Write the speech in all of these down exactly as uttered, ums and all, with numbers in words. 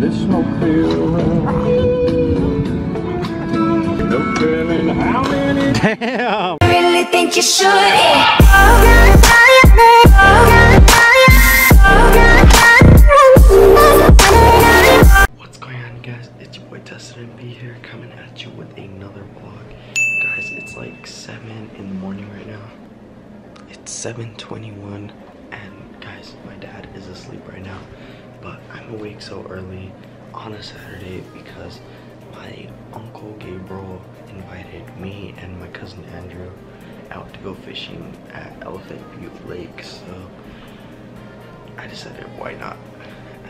Let it smoke clear around. No telling how many. Damn. I really think you should. Oh, God, oh, God, oh, God. seven twenty-one, and guys, my dad is asleep right now, but I'm awake so early on a Saturday because my uncle Gabriel invited me and my cousin Andrew out to go fishing at Elephant Butte Lake, so I decided why not.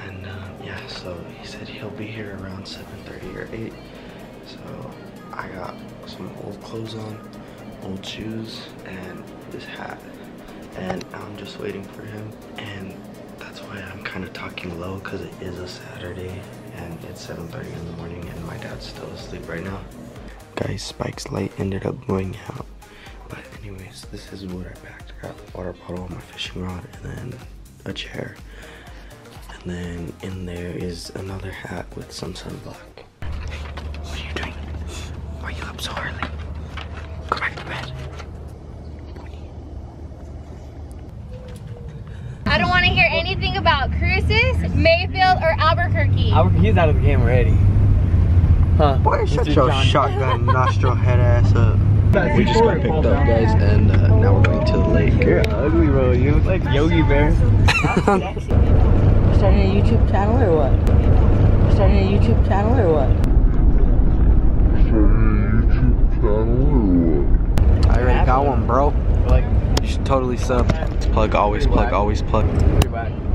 And uh, yeah, so he said he'll be here around seven thirty or eight, so I got some old clothes on, old shoes, and this hat. And I'm just waiting for him, and that's why I'm kind of talking low, because it is a Saturday and it's seven thirty in the morning and my dad's still asleep right now. Guys, Spike's light ended up going out, but anyways, this is what I packed. I got a water bottle, my fishing rod, and then a chair, and then in there is another hat with some sunblock. Hey, what are you doing? Why are you up so early? Go back to bed. I don't want to hear anything about cruises, Mayfield, or Albuquerque. Albuquerque's out of the game already. Huh? Boy, shut your shotgun nostril head ass up. We just got picked up, guys, and uh, now we're going to the lake. You're ugly, bro. You look like Yogi Bear. Starting a YouTube channel or what? Starting a YouTube channel or what? Starting a YouTube channel or what? I already got one, bro. You should totally sub. Plug, always plug, always plug.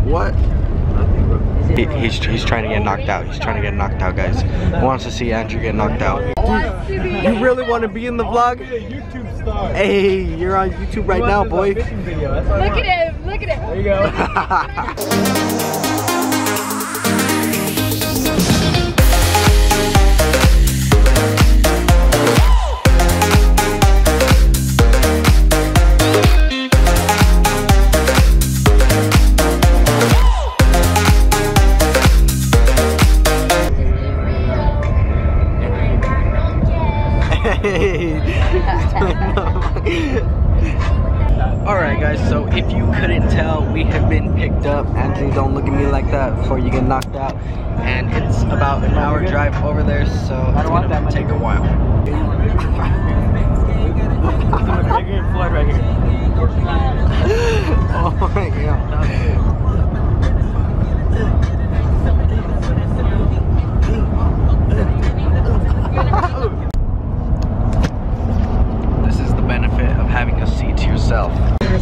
What? He, he's, he's trying to get knocked out. He's trying to get knocked out, guys. He wants to see Andrew get knocked out. Dude, you really want to be in the vlog? Hey, you're on YouTube right now, boy. Look at him, look at him. There you go. Alright guys, so if you couldn't tell, we have been picked up. Andrew, don't look at me like that before you get knocked out. And it's about an hour drive over there, so it's gonna take a while. Oh my god. Having a seat to yourself.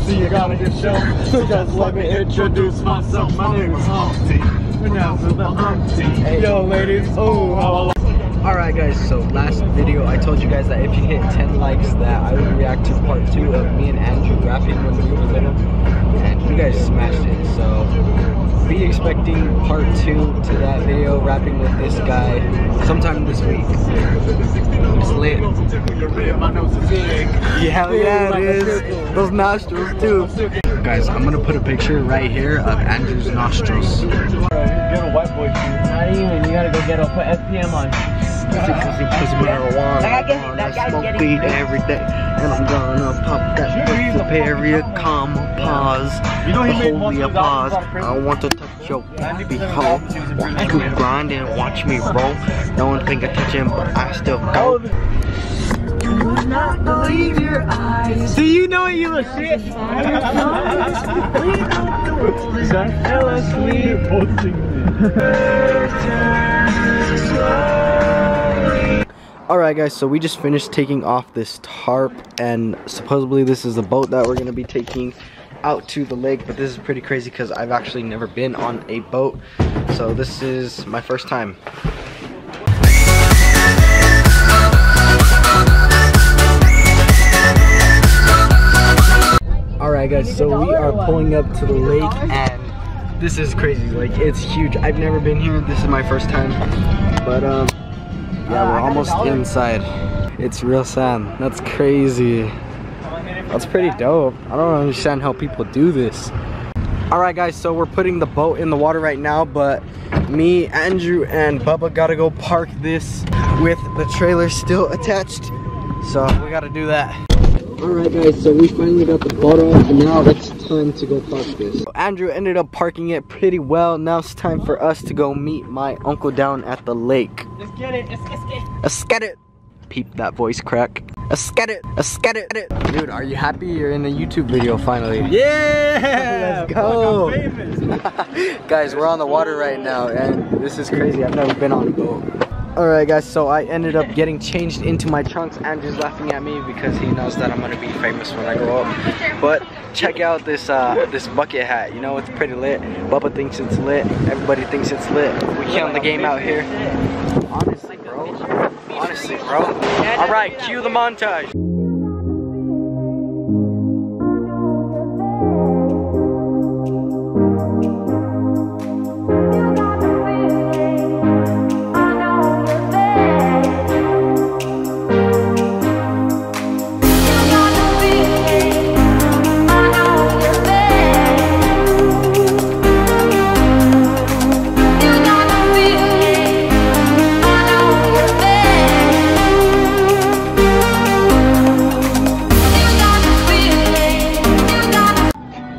See, you gotta get show. So just let me introduce myself. My name is Humpty. Pronounce it the Humpty. Yo, ladies. Oh, how I. All right, guys. So last video, I told you guys that if you hit ten likes, that I would react to part two of me and Andrew rapping when we were little, and you guys smashed it. So be expecting part two to that video, rapping with this guy sometime this week. It's lit. Yeah, yeah, it is. Those nostrils too. Guys, I'm gonna put a picture right here of Andrew's nostrils. Get a white boy. Not even. You gotta go get a put S P M on. I smoke weed every day, and I'm gonna pop that superior comma pause. Holy applause. I want to touch your baby hoe. Watch me grind and watch me roll. No one think I touch him, but I still go. You would not believe your eyes. Do you know you look shit? Alright guys, so we just finished taking off this tarp, and supposedly this is the boat that we're going to be taking out to the lake, but this is pretty crazy because I've actually never been on a boat, so this is my first time. Alright guys, so we are pulling up to the lake, and this is crazy. Like, it's huge. I've never been here. This is my first time, but um, yeah, we're almost inside. It's real sand. That's crazy. That's pretty dope. I don't understand how people do this. All right, guys, so we're putting the boat in the water right now, but me, Andrew, and Bubba gotta go park this with the trailer still attached, so we gotta do that. All right, guys, so we finally got the boat off, and now it's time to go park this. So Andrew ended up parking it pretty well. Now it's time for us to go meet my uncle down at the lake. Let's get it. Let's, let's get it. Let's get it. Peep that voice crack. Let's get it. Let's get it. Dude, are you happy you're in a YouTube video finally? Yeah! Let's go! Like I'm famous. Guys, we're on the water right now, and this is crazy. I've never been on a boat. Alright, guys, so I ended up getting changed into my trunks. Andrew's laughing at me because he knows that I'm gonna be famous when I grow up. But check out this uh, this bucket hat. You know, it's pretty lit. Bubba thinks it's lit. Everybody thinks it's lit. We killing the game out here. Honestly, bro. Honestly, bro. All right, cue the montage.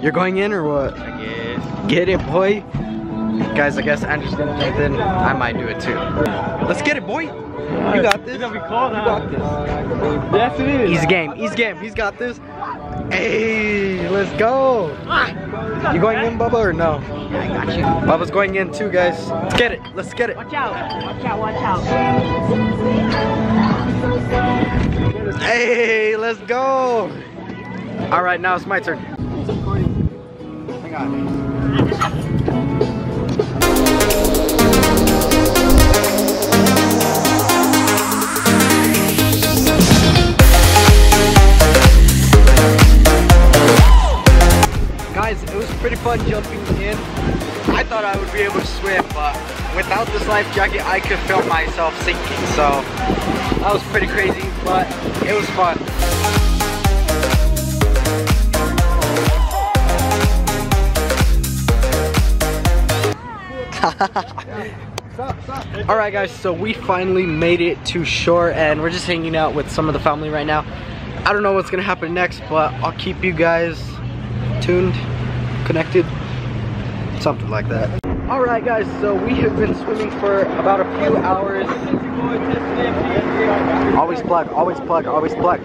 You're going in or what? I guess. Get it, boy. Guys, I guess Andrew's gonna jump in. I might do it too. Let's get it, boy. You got this. It's gonna be cold, huh? You got this. Yes, it is. He's game. He's game. He's got this. Hey, let's go. You going in, Bubba, or no? I got you. Bubba's going in too, guys. Let's get it. Let's get it. Watch out. Watch out. Watch out. Hey, let's go. All right, now it's my turn. Guys, it was pretty fun jumping in. I thought I would be able to swim, but without this life jacket, I could feel myself sinking. So that was pretty crazy, but it was fun. Alright, guys, so we finally made it to shore, and we're just hanging out with some of the family right now. I don't know what's gonna happen next, but I'll keep you guys tuned, connected, something like that. Alright, guys, so we have been swimming for about a few hours. Always plug, always plug, always plug.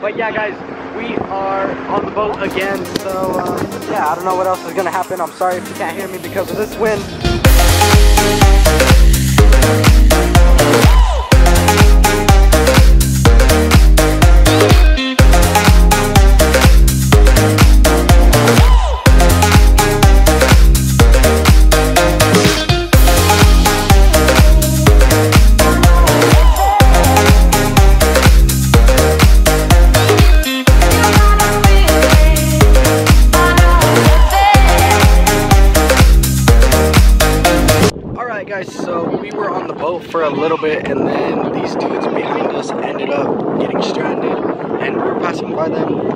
But yeah, guys, we are on the boat again, so uh, yeah, I don't know what else is gonna happen. I'm sorry if you can't hear me because of this wind. For a little bit, and then these dudes behind us ended up getting stranded, and we were passing by them and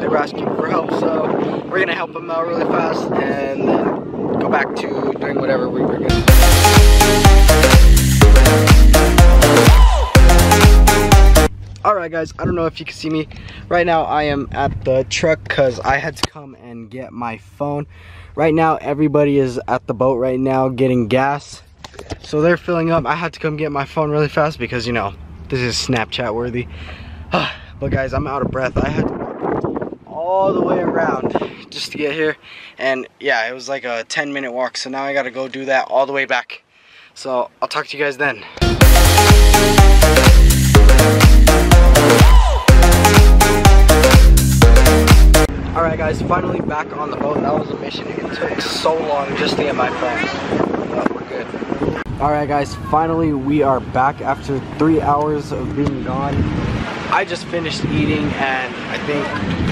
they were asking for help, so we're gonna help them out really fast and then go back to doing whatever we were doing. Alright, guys, I don't know if you can see me right now. I am at the truck because I had to come and get my phone. Right now everybody is at the boat right now getting gas. So they're filling up. I had to come get my phone really fast because, you know, this is Snapchat worthy. But guys, I'm out of breath. I had to walk all the way around just to get here. And yeah, it was like a ten minute walk. So now I gotta go do that all the way back. So I'll talk to you guys then. Alright, guys, finally back on the boat. That was a mission. It took so long just to get my phone. But we're good. Alright, guys, finally we are back after three hours of being gone. I just finished eating and I think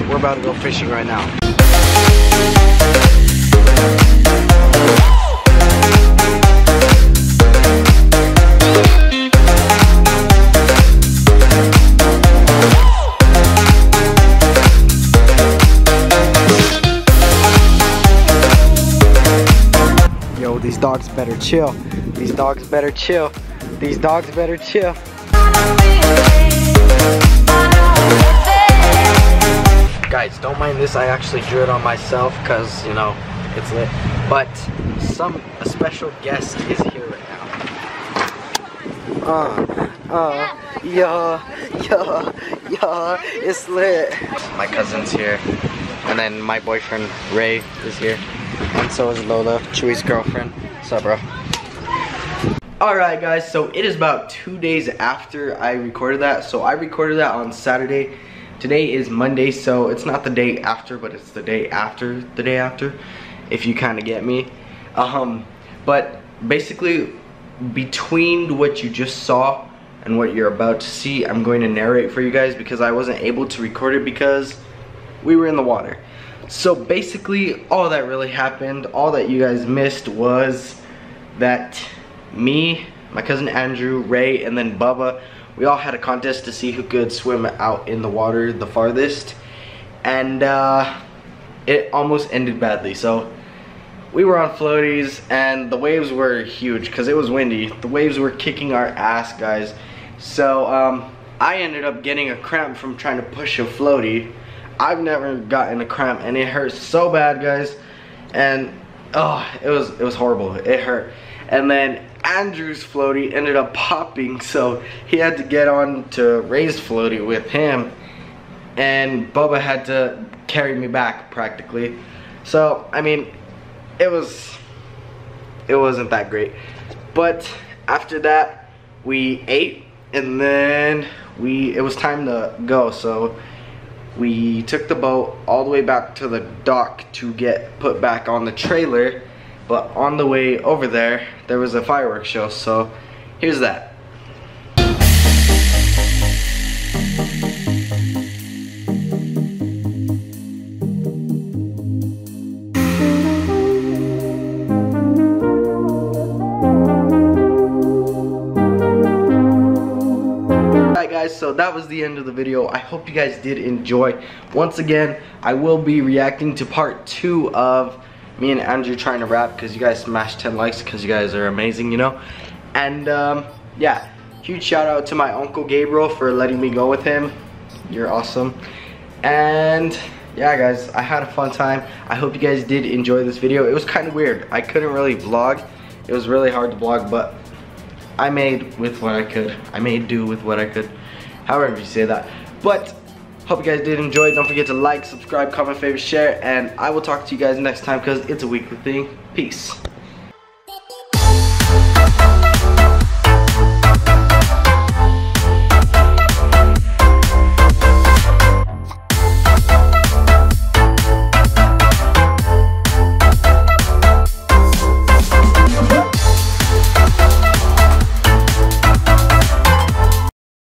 we're about to go fishing right now. better chill. These dogs better chill. These dogs better chill. Guys, don't mind this. I actually drew it on myself because, you know, it's lit. But some a special guest is here right now. Uh, uh, yeah, yeah, yeah, it's lit. My cousin's here. And then my boyfriend, Ray, is here. And so is Lola, Chewy's girlfriend. What's up, bro? Alright guys, so it is about two days after I recorded that. So I recorded that on Saturday. Today is Monday, so it's not the day after, but it's the day after the day after, if you kind of get me. Um, but basically, between what you just saw and what you're about to see, I'm going to narrate for you guys because I wasn't able to record it because we were in the water. So basically, all that really happened, all that you guys missed was that me, my cousin Andrew, Ray, and then Bubba, we all had a contest to see who could swim out in the water the farthest. And uh, it almost ended badly. So we were on floaties and the waves were huge because it was windy. The waves were kicking our ass, guys. So um, I ended up getting a cramp from trying to push a floatie. I've never gotten a cramp and it hurts so bad, guys. And oh, it was it was horrible. It hurt. And then Andrew's floaty ended up popping, so he had to get on to Ray's floaty with him, and Bubba had to carry me back practically. So I mean, it was it wasn't that great. But after that, we ate, and then we it was time to go. So we took the boat all the way back to the dock to get put back on the trailer. But on the way over there, there was a fireworks show, so here's that. So that was the end of the video. I hope you guys did enjoy. Once again, I will be reacting to part two of me and Andrew trying to rap because you guys smashed ten likes because you guys are amazing, you know. And um, yeah, huge shout out to my uncle Gabriel for letting me go with him. You're awesome. And yeah, guys, I had a fun time. I hope you guys did enjoy this video. It was kind of weird. I couldn't really vlog. It was really hard to vlog, but I made with what I could. I made do with what I could. However you say that. But hope you guys did enjoy. Don't forget to like, subscribe, comment, favorite, share, and I will talk to you guys next time because it's a weekly thing. Peace.